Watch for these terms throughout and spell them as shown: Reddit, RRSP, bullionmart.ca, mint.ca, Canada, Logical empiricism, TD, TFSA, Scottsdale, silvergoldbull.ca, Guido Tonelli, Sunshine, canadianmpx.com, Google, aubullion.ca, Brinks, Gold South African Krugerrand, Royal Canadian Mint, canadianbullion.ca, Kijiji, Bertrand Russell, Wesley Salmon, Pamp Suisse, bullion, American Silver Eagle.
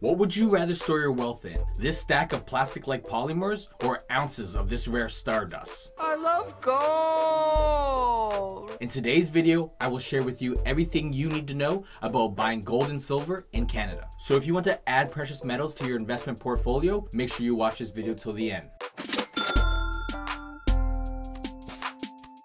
What would you rather store your wealth in? This stack of plastic-like polymers or ounces of this rare stardust? I love gold! In today's video, I will share with you everything you need to know about buying gold and silver in Canada. So if you want to add precious metals to your investment portfolio, make sure you watch this video till the end.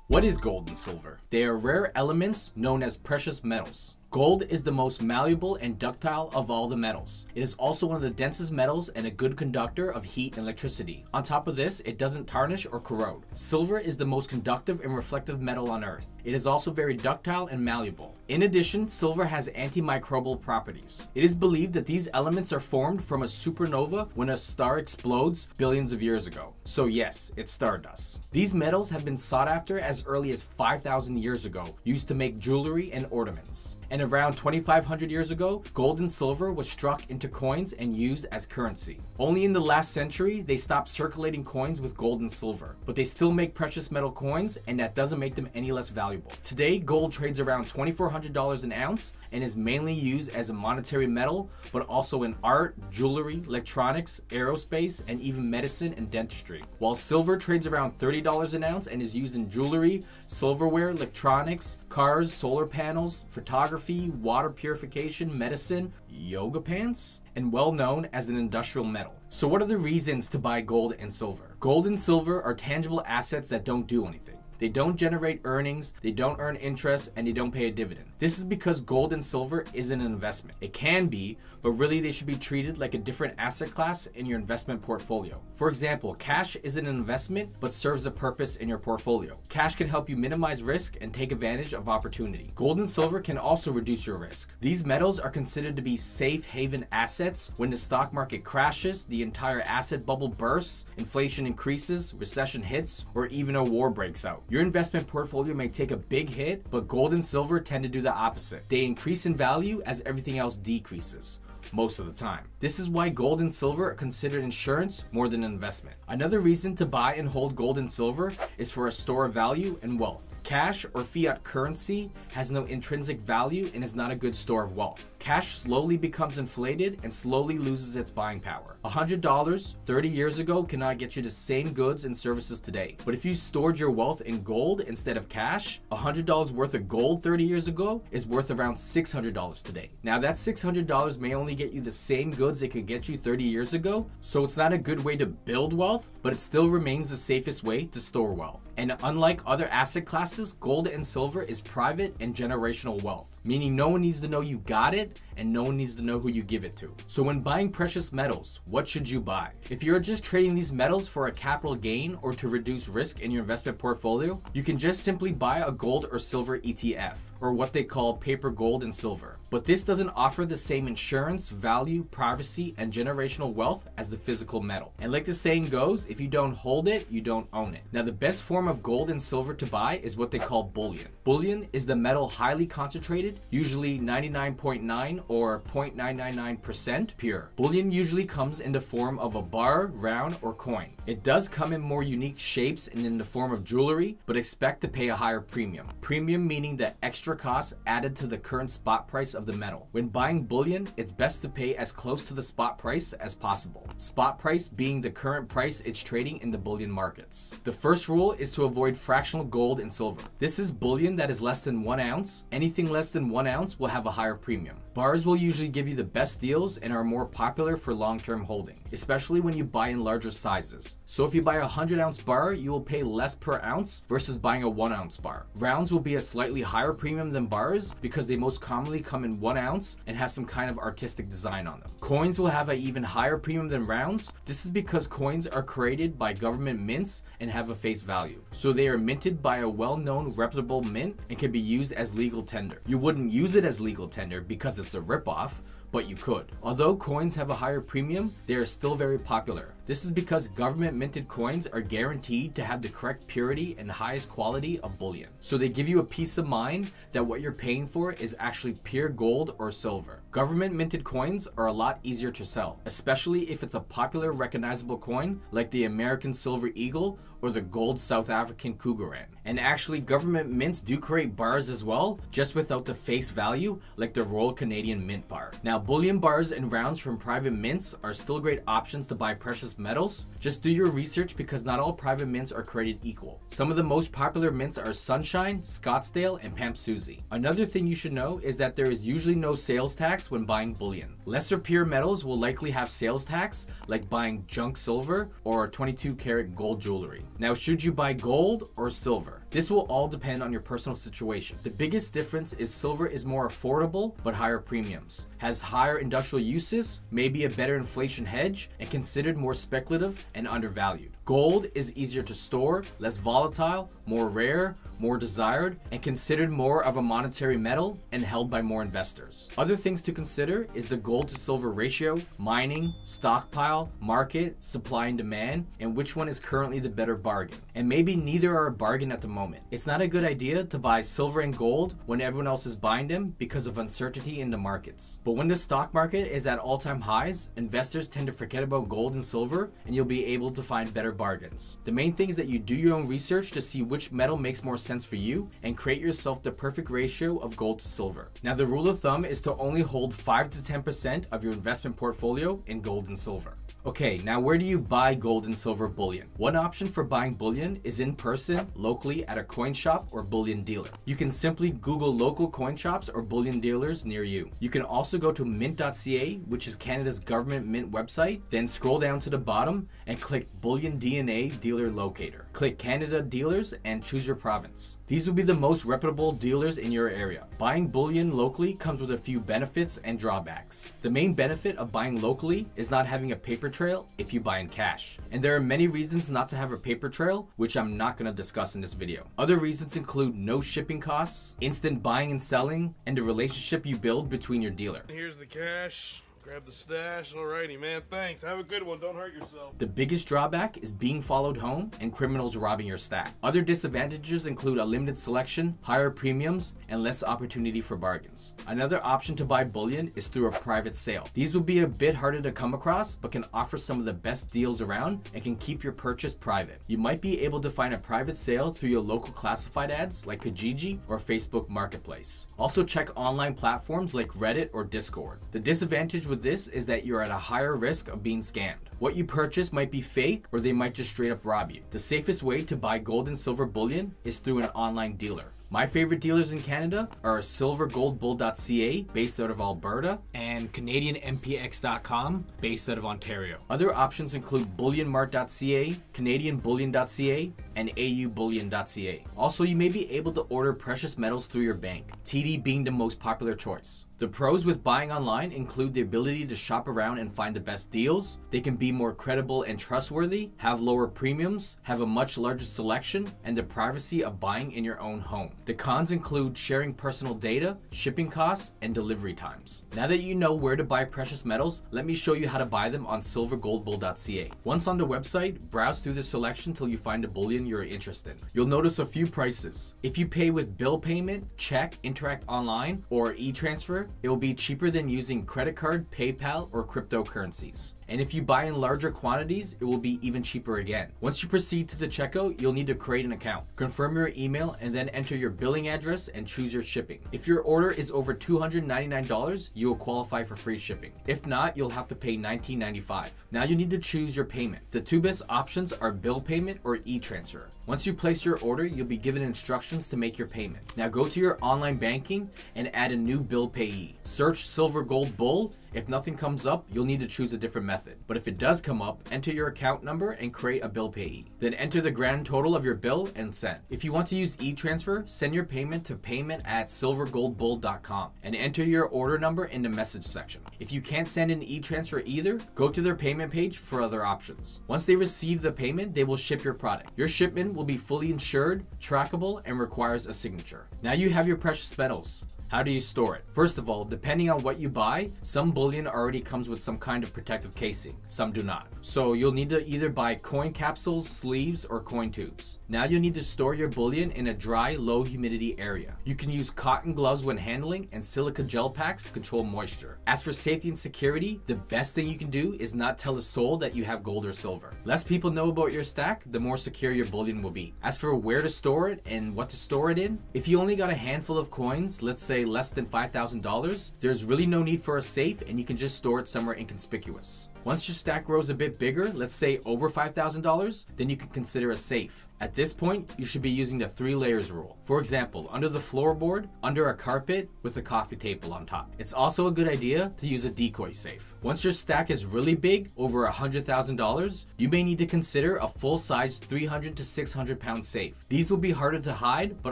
What is gold and silver? They are rare elements known as precious metals. Gold is the most malleable and ductile of all the metals. It is also one of the densest metals and a good conductor of heat and electricity. On top of this, it doesn't tarnish or corrode. Silver is the most conductive and reflective metal on Earth. It is also very ductile and malleable. In addition, silver has antimicrobial properties. It is believed that these elements are formed from a supernova when a star explodes billions of years ago. So yes, it's stardust. These metals have been sought after as early as 5,000 years ago, used to make jewelry and ornaments. And around 2,500 years ago, gold and silver was struck into coins and used as currency. Only in the last century, they stopped circulating coins with gold and silver, but they still make precious metal coins, and that doesn't make them any less valuable. Today, gold trades around $2,400 an ounce and is mainly used as a monetary metal, but also in art, jewelry, electronics, aerospace, and even medicine and dentistry. While silver trades around $30 an ounce and is used in jewelry, silverware, electronics, cars, solar panels, photography, water purification, medicine, yoga pants, and well known as an industrial metal. So what are the reasons to buy gold and silver? Gold and silver are tangible assets that don't do anything. They don't generate earnings, they don't earn interest, and they don't pay a dividend. This is because gold and silver isn't an investment. It can be, but really they should be treated like a different asset class in your investment portfolio. For example, cash isn't an investment, but serves a purpose in your portfolio. Cash can help you minimize risk and take advantage of opportunity. Gold and silver can also reduce your risk. These metals are considered to be safe haven assets. When the stock market crashes, the entire asset bubble bursts, inflation increases, recession hits, or even a war breaks out. Your investment portfolio may take a big hit, but gold and silver tend to do the opposite. They increase in value as everything else decreases, most of the time. This is why gold and silver are considered insurance more than an investment. Another reason to buy and hold gold and silver is for a store of value and wealth. Cash or fiat currency has no intrinsic value and is not a good store of wealth. Cash slowly becomes inflated and slowly loses its buying power. $100 30 years ago cannot get you the same goods and services today. But if you stored your wealth in gold instead of cash, $100 worth of gold 30 years ago is worth around $600 today. Now that $600 may only get you the same goods it could get you 30 years ago, so it's not a good way to build wealth, but it still remains the safest way to store wealth. And unlike other asset classes, gold and silver is private and generational wealth, meaning no one needs to know you got it and no one needs to know who you give it to. So when buying precious metals, what should you buy? If you're just trading these metals for a capital gain or to reduce risk in your investment portfolio, you can just simply buy a gold or silver ETF, or what they call paper gold and silver. But this doesn't offer the same insurance, value, privacy, and generational wealth as the physical metal. And like the saying goes, if you don't hold it, you don't own it. Now the best form of gold and silver to buy is what they call bullion. Bullion is the metal highly concentrated, usually 99.9 or 0.999% pure. Bullion usually comes in the form of a bar, round, or coin. It does come in more unique shapes and in the form of jewelry, but expect to pay a higher premium. Premium meaning the extra cost added to the current spot price of the metal. When buying bullion, it's best to pay as close to the spot price as possible. Spot price being the current price it's trading in the bullion markets. The first rule is to avoid fractional gold and silver. This is bullion that is less than 1 ounce. Anything less than 1 ounce will have a higher premium. Bars will usually give you the best deals and are more popular for long-term holding, especially when you buy in larger sizes. So if you buy a 100-ounce bar, you will pay less per ounce versus buying a 1 ounce bar. Rounds will be a slightly higher premium than bars because they most commonly come in 1 ounce and have some kind of artistic design on them. Coins will have an even higher premium than rounds. This is because coins are created by government mints and have a face value. So they are minted by a well-known reputable mint and can be used as legal tender. You wouldn't use it as legal tender because it's a ripoff, but you could. Although coins have a higher premium, they are still very popular. This is because government minted coins are guaranteed to have the correct purity and highest quality of bullion. So they give you a peace of mind that what you're paying for is actually pure gold or silver. Government minted coins are a lot easier to sell, especially if it's a popular recognizable coin like the American Silver Eagle or the Gold South African Krugerrand. And actually, government mints do create bars as well, just without the face value, like the Royal Canadian Mint bar. Now, bullion bars and rounds from private mints are still great options to buy precious metals. Just do your research because not all private mints are created equal. Some of the most popular mints are Sunshine, Scottsdale, and Pamp Suisse. Another thing you should know is that there is usually no sales tax when buying bullion. Lesser pure metals will likely have sales tax, like buying junk silver or 22 karat gold jewelry. Now, should you buy gold or silver? This will all depend on your personal situation. The biggest difference is silver is more affordable but higher premiums, has higher industrial uses, maybe a better inflation hedge, and considered more speculative and undervalued. Gold is easier to store, less volatile, more rare, more desired, and considered more of a monetary metal and held by more investors. Other things to consider is the gold to silver ratio, mining, stockpile, market, supply and demand, and which one is currently the better bargain. And maybe neither are a bargain at the moment. It's not a good idea to buy silver and gold when everyone else is buying them because of uncertainty in the markets. But when the stock market is at all-time highs, investors tend to forget about gold and silver, and you'll be able to find better bargains. The main thing is that you do your own research to see which metal makes more sense for you and create yourself the perfect ratio of gold to silver. Now, the rule of thumb is to only hold 5 to 10% of your investment portfolio in gold and silver. Okay, now where do you buy gold and silver bullion? One option for buying bullion is in person, locally at a coin shop or bullion dealer. You can simply Google local coin shops or bullion dealers near you. You can also go to mint.ca, which is Canada's government mint website, then scroll down to the bottom and click Bullion DNA Dealer Locator. Click Canada Dealers and choose your province. These will be the most reputable dealers in your area. Buying bullion locally comes with a few benefits and drawbacks. The main benefit of buying locally is not having a paper trail if you buy in cash. And there are many reasons not to have a paper trail, which I'm not going to discuss in this video. Other reasons include no shipping costs, instant buying and selling, and the relationship you build between your dealer. Here's the cash. Grab the stash. Alrighty, man. Thanks. Have a good one. Don't hurt yourself. The biggest drawback is being followed home and criminals robbing your stack. Other disadvantages include a limited selection, higher premiums, and less opportunity for bargains. Another option to buy bullion is through a private sale. These will be a bit harder to come across, but can offer some of the best deals around and can keep your purchase private. You might be able to find a private sale through your local classified ads like Kijiji or Facebook Marketplace. Also check online platforms like Reddit or Discord. The disadvantage with this is that you're at a higher risk of being scammed. What you purchase might be fake, or they might just straight up rob you. The safest way to buy gold and silver bullion is through an online dealer. My favorite dealers in Canada are silvergoldbull.ca, based out of Alberta, and canadianmpx.com, based out of Ontario. Other options include bullionmart.ca, canadianbullion.ca, and aubullion.ca. Also, you may be able to order precious metals through your bank, TD being the most popular choice. The pros with buying online include the ability to shop around and find the best deals. They can be more credible and trustworthy, have lower premiums, have a much larger selection, and the privacy of buying in your own home. The cons include sharing personal data, shipping costs, and delivery times. Now that you know where to buy precious metals, let me show you how to buy them on silvergoldbull.ca. Once on the website, browse through the selection till you find a bullion you're interested in. You'll notice a few prices. If you pay with bill payment, check, Interact Online, or e-transfer, it will be cheaper than using credit card, PayPal, or cryptocurrencies. And if you buy in larger quantities, it will be even cheaper again. Once you proceed to the checkout, you'll need to create an account, confirm your email, and then enter your billing address and choose your shipping. If your order is over $299, you will qualify for free shipping. If not, you'll have to pay $19.95. Now you need to choose your payment. The two best options are bill payment or e-transfer. Once you place your order, you'll be given instructions to make your payment. Now go to your online banking and add a new bill payee. Search Silver Gold Bull. If nothing comes up, you'll need to choose a different method. But if it does come up, enter your account number and create a bill payee. Then enter the grand total of your bill and send. If you want to use e-transfer, send your payment to payment@silvergoldbull.com and enter your order number in the message section. If you can't send an e-transfer either, go to their payment page for other options. Once they receive the payment, they will ship your product. Your shipment will be fully insured, trackable, and requires a signature. Now you have your precious metals. How do you store it? First of all, depending on what you buy, some bullion already comes with some kind of protective casing, some do not. So you'll need to either buy coin capsules, sleeves, or coin tubes. Now you'll need to store your bullion in a dry, low humidity area. You can use cotton gloves when handling and silica gel packs to control moisture. As for safety and security, the best thing you can do is not tell a soul that you have gold or silver. Less people know about your stack, the more secure your bullion will be. As for where to store it and what to store it in, if you only got a handful of coins, let's say less than $5,000, there's really no need for a safe and you can just store it somewhere inconspicuous. Once your stack grows a bit bigger, let's say over $5,000, then you can consider a safe. At this point, you should be using the 3 layers rule. For example, under the floorboard, under a carpet, with a coffee table on top. It's also a good idea to use a decoy safe. Once your stack is really big, over $100,000, you may need to consider a full-size 300 to 600 pound safe. These will be harder to hide, but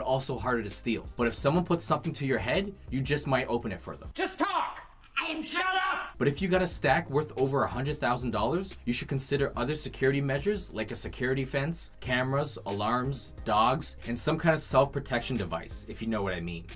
also harder to steal. But if someone puts something to your head, you just might open it for them. Just talk! Shut up! But if you got a stack worth over $100,000, you should consider other security measures like a security fence, cameras, alarms, dogs, and some kind of self-protection device, if you know what I mean.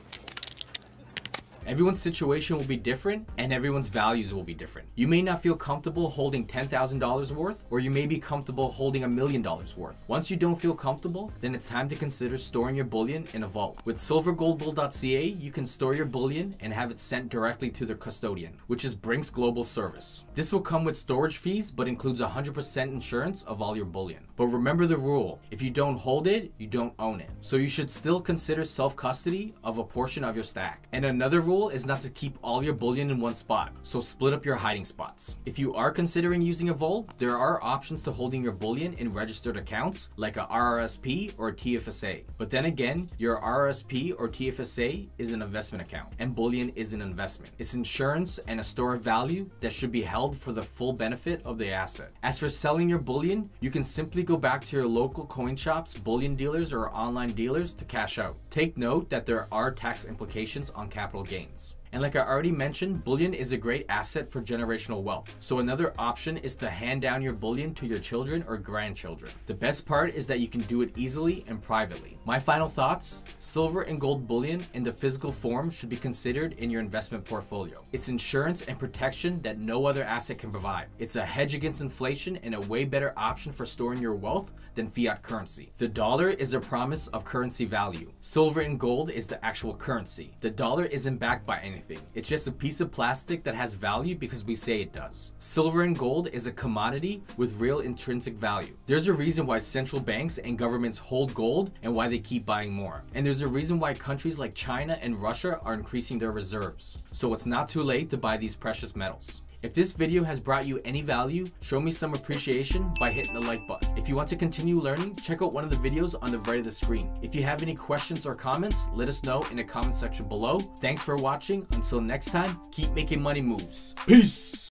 Everyone's situation will be different and everyone's values will be different. You may not feel comfortable holding $10,000 worth, or you may be comfortable holding $1 million worth. Once you don't feel comfortable, then it's time to consider storing your bullion in a vault. With silvergoldbull.ca, you can store your bullion and have it sent directly to their custodian, which is Brinks Global Service. This will come with storage fees, but includes 100% insurance of all your bullion. But remember the rule, if you don't hold it, you don't own it. So you should still consider self-custody of a portion of your stack. And another rule is not to keep all your bullion in one spot, so split up your hiding spots. If you are considering using a vault, there are options to holding your bullion in registered accounts like a RRSP or a TFSA. But then again, your RRSP or TFSA is an investment account and bullion is an investment. It's insurance and a store of value that should be held for the full benefit of the asset. As for selling your bullion, you can simply go back to your local coin shops, bullion dealers, or online dealers to cash out. Take note that there are tax implications on capital gains. And like I already mentioned, bullion is a great asset for generational wealth. So another option is to hand down your bullion to your children or grandchildren. The best part is that you can do it easily and privately. My final thoughts, silver and gold bullion in the physical form should be considered in your investment portfolio. It's insurance and protection that no other asset can provide. It's a hedge against inflation and a way better option for storing your wealth than fiat currency. The dollar is a promise of currency value. Silver and gold is the actual currency. The dollar isn't backed by anything. It's just a piece of plastic that has value because we say it does. Silver and gold is a commodity with real intrinsic value. There's a reason why central banks and governments hold gold and why they keep buying more. And there's a reason why countries like China and Russia are increasing their reserves. So it's not too late to buy these precious metals. If this video has brought you any value, show me some appreciation by hitting the like button. If you want to continue learning, check out one of the videos on the right of the screen. If you have any questions or comments, let us know in the comment section below. Thanks for watching. Until next time, keep making money moves. Peace!